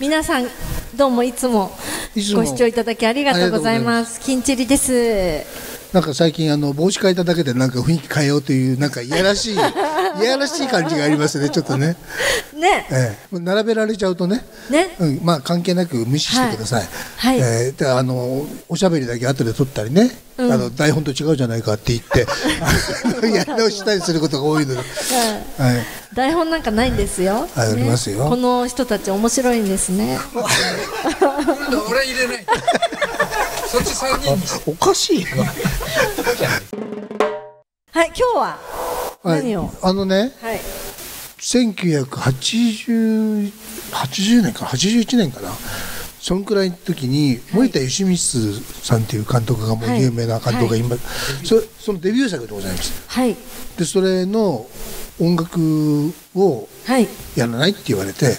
皆さんどうもいつもご視聴いただきありがとうございます。キンチェリです。なんか最近帽子変えただけでなんか雰囲気変えようというなんかいやらしいいやらしい感じがありますね、ちょっとね。ね、並べられちゃうとね、まあ関係なく無視してください。はい。でおしゃべりだけ後で撮ったりね、台本と違うじゃないかって言ってやり直したりすることが多いので。はい。台本なんかないんですよ。ありますよ。この人たち面白いんですね。俺入れない。そっち3人におかしいな。はい、今日は何を、はい、1980年か81年かな、そんくらいの時に森田芳光さんという監督がもう有名な監督が今、そのデビュー作でございます。はい、でそれの音楽をやらないって言われて、はい、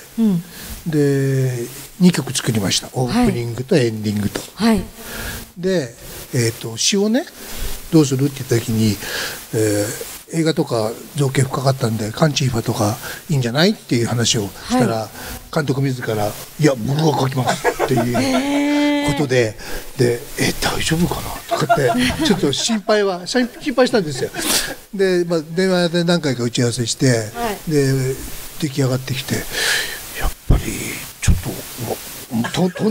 で2曲作りました。オープニングとエンディングと、はい、で、詞をねどうするって言った時に、映画とか造形深かったんでカンチーファとかいいんじゃないっていう話をしたら、はい、監督自ら「いや僕が書きます」っていうことで「で大丈夫かな?」とかってちょっと心配したんですよ。で、まあ、電話で何回か打ち合わせして、はい、で出来上がってきてやっぱりちょっと飛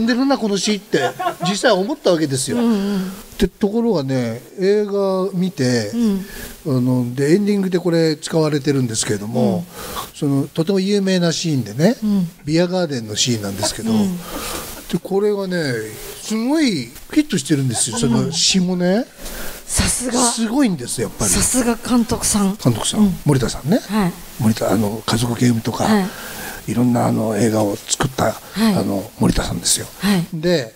んでるなこの詩って実際思ったわけですよ。ってところがね、映画見て、でエンディングでこれ使われてるんですけれども、そのとても有名なシーンでね、ビアガーデンのシーンなんですけど、でこれがねすごいフィットしてるんですよ。その詩もねさすがすごいんですよ、やっぱりさすが監督さん森田さんね、森田家族ゲームとかいろんな映画を作った、森田さんですよ。はい、で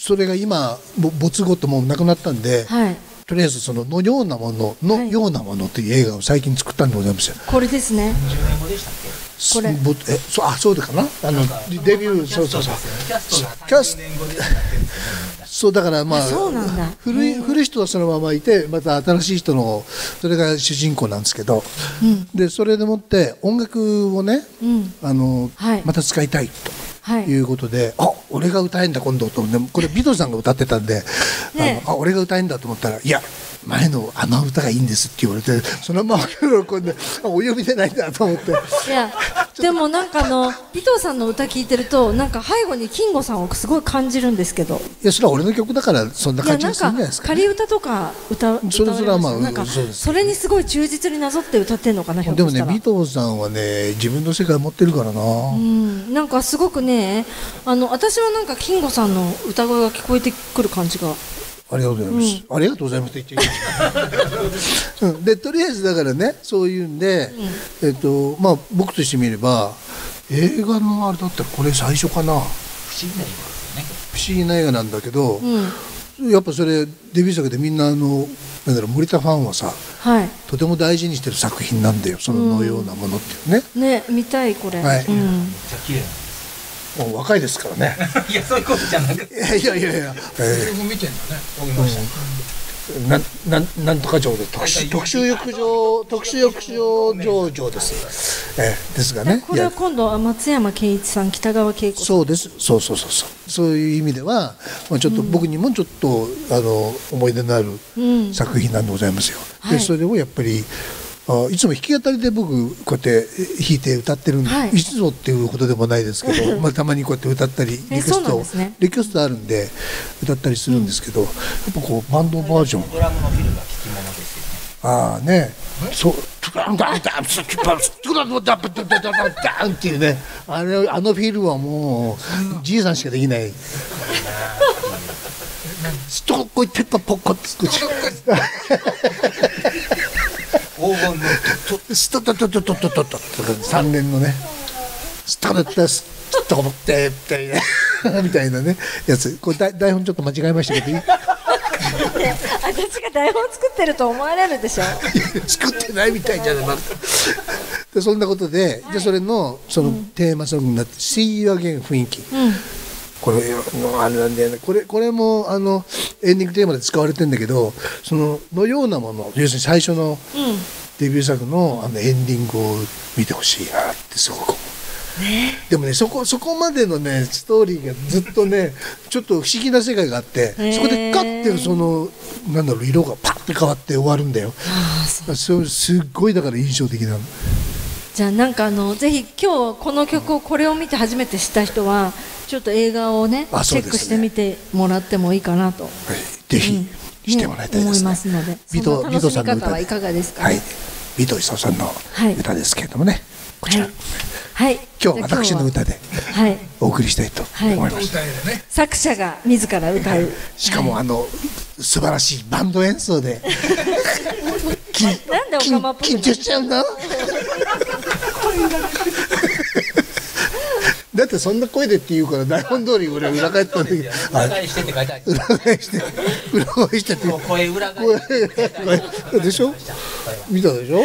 それが今没後ともうなくなったんで、はい、とりあえずその「のようなもの」「のようなもの」という映画を最近作ったんでございますよ。これですね。これそうでかな、デビュー、そうだからまあ古い人はそのままいて、また新しい人のそれが主人公なんですけど、でそれでもって音楽をねまた使いたいということで、あ俺が歌えんだ今度と思って、これビートルズさんが歌ってたんで、あ俺が歌えんだと思ったら、いや前のあの歌がいいんですって言われて、そのまま喜んで、あお呼びでないんだと思って。いやでもなんか尾藤さんの歌聞いてるとなんか背後に金吾さんをすごい感じるんですけど、いやそれは俺の曲だからそんな感じがするんじゃないですか。仮歌とかそれにすごい忠実になぞって歌ってるのかな。でもね尾藤さんはね自分の世界持ってるからな。なんかすごくね私はなんか金吾さんの歌声が聞こえてくる感じが。ありがとうございます。ありがとうございますって言っちゃいます。でとりあえずだからねそういうんで、まあ僕としてみれば映画のあれだったらこれ最初かな。不思議な映画なんだけど、やっぱそれデビュー作でみんななんだろう森田ファンはさ、はい、とても大事にしてる作品なんだよ。そのようなものっていうね。ね見たいこれ。はい。めっちゃ綺麗。もう若いですからね。いやそういうことじゃなくて。いや。僕も見てんだね。僕も見ました。なんとか城で特殊浴場です。ですがね。これは今度は松山ケンイチさん、北川景子さん。そうです。そう。そういう意味では、まあちょっと僕にもちょっと思い出のある作品なんでございますよ。でそれをやっぱり。いつも弾き語りで僕こうやって弾いて歌ってるんで、いつもっていうことでもないですけど、まあたまにこうやって歌ったりリクエストあるんで歌ったりするんですけど、やっぱこうバンドバージョン。ああね、そうダンっていうね、あのフィルはもうじいさんしかできない。ストッコイテッパポッコって。黄金のスタタタタタタタタ3連のねスタタタスタタってみたいなねやつ、これ台本ちょっと間違えましたけどいい？私が台本作ってると思われるでしょ。作ってないみたいじゃない。そんなことでそれのテーマソングになって「See You Again」雰囲気。これもエンディングテーマで使われてるんだけど、その「のようなもの」要するに最初のデビュー作のエンディングを見てほしいなってすごく思う。でもね、そこまでのねストーリーがずっとねちょっと不思議な世界があって、そこでガッてそのなんだろう色がパッて変わって終わるんだよ。そうすっごいだから印象的なの。じゃあなんかぜひ今日この曲をこれを見て初めて知った人はちょっと映画をねチェックしてみてもらってもいいかなと、ぜひしてもらいたいですね。ビトさんの歌はいかがですか。はい、ビト久夫さんの歌ですけれどもね、こちら。はい、今日私の歌でお送りしたいと思います。作者が自ら歌う。しかも素晴らしいバンド演奏で。なんでオカマっぽく。緊張しちゃうな。だってそんな声でって言うから台本通り俺裏返ったんだけど、裏返してって書いてある。裏返してって声裏返でしょ、見たでしょ。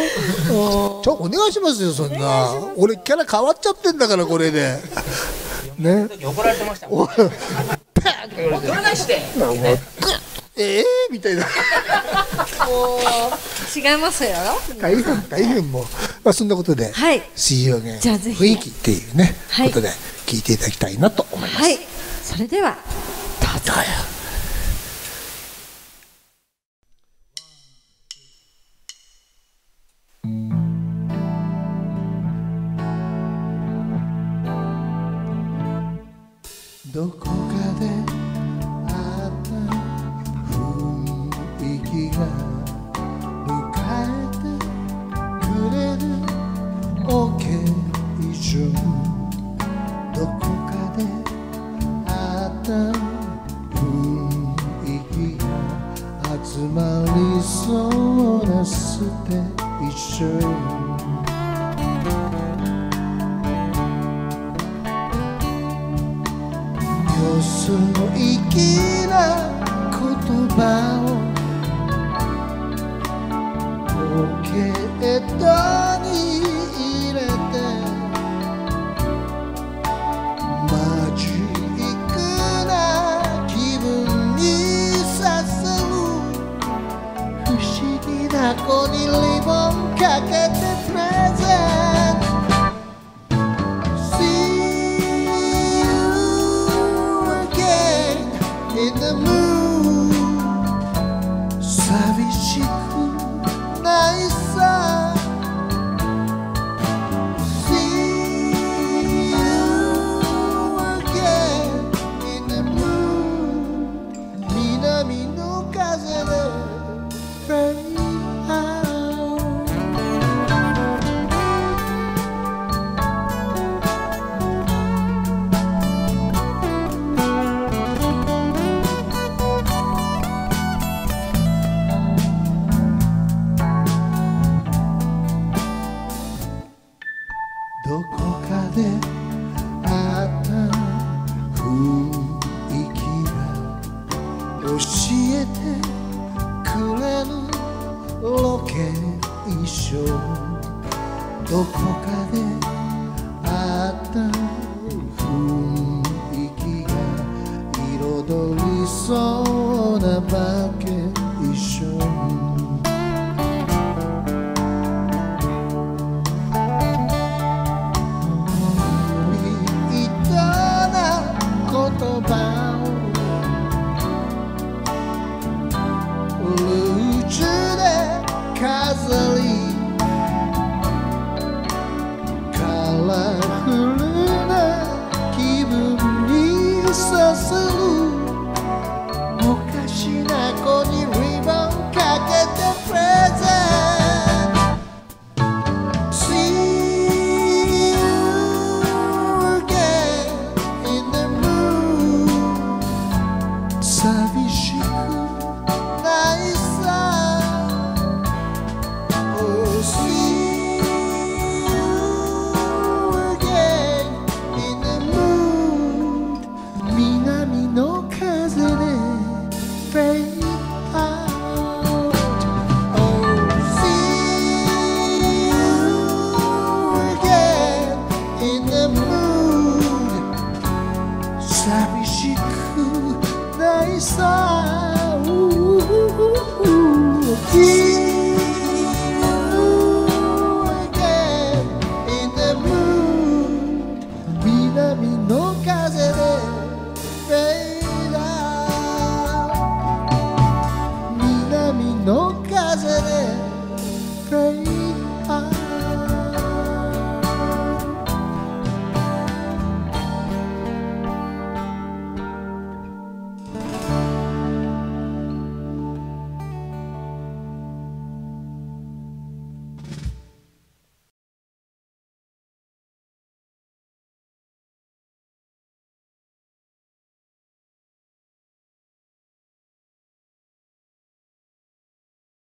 じゃあお願いしますよ、そんな俺キャラ変わっちゃってんだからこれでね。怒られてましたもん。パッどないしてみたいな。違いますよ。大変もう、まあそんなことで、水曜ね雰囲気っていうねことで聞いていただきたいなと思います。はい、それではどうぞ。どこかであった雰囲気が。どこかであった雰囲気が集まりそうなステーション、よそ行きな言葉をポケットに入れて箱にリボンかけてプレゼント。寂しくないさ。南の風で。どこかであった雰囲気が彩りそうなバケーション、みっとな言葉をルージュで飾り